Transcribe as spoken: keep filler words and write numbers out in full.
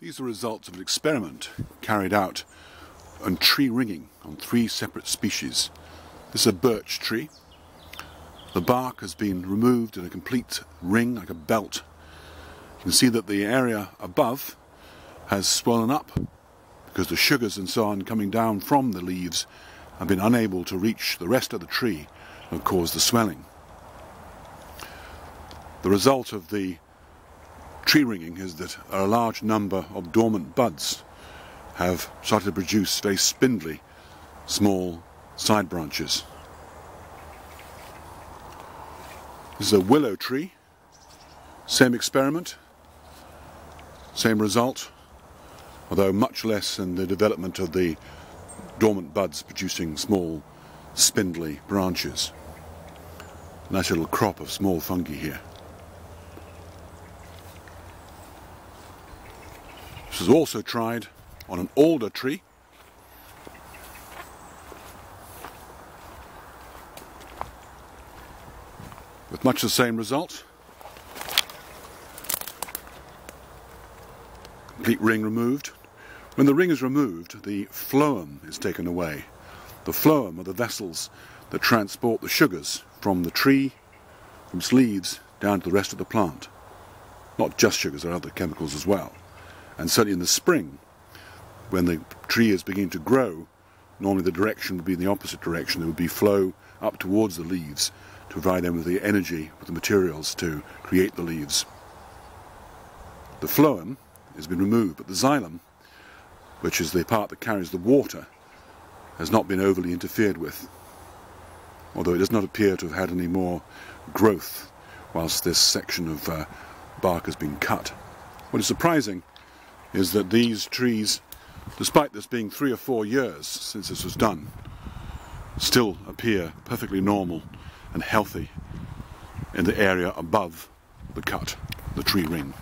These are results of an experiment carried out on tree ringing on three separate species. This is a birch tree. The bark has been removed in a complete ring, like a belt. You can see that the area above has swollen up because the sugars and so on coming down from the leaves have been unable to reach the rest of the tree and cause the swelling. The result of the tree ringing is that a large number of dormant buds have started to produce very spindly, small side branches. This is a willow tree, same experiment, same result, although much less in the development of the dormant buds producing small spindly branches. Nice little crop of small fungi here. This was also tried on an alder tree. With much the same result. Complete ring removed. When the ring is removed, the phloem is taken away. The phloem are the vessels that transport the sugars from the tree, from its leaves, down to the rest of the plant. Not just sugars, there are other chemicals as well. And certainly in the spring, when the tree is beginning to grow, normally the direction would be in the opposite direction. There would be flow up towards the leaves to provide them with the energy, with the materials to create the leaves. The phloem has been removed, but the xylem, which is the part that carries the water, has not been overly interfered with, although it does not appear to have had any more growth whilst this section of uh, bark has been cut. What is surprising is that these trees, despite this being three or four years since this was done, still appear perfectly normal and healthy in the area above the cut, the tree ring.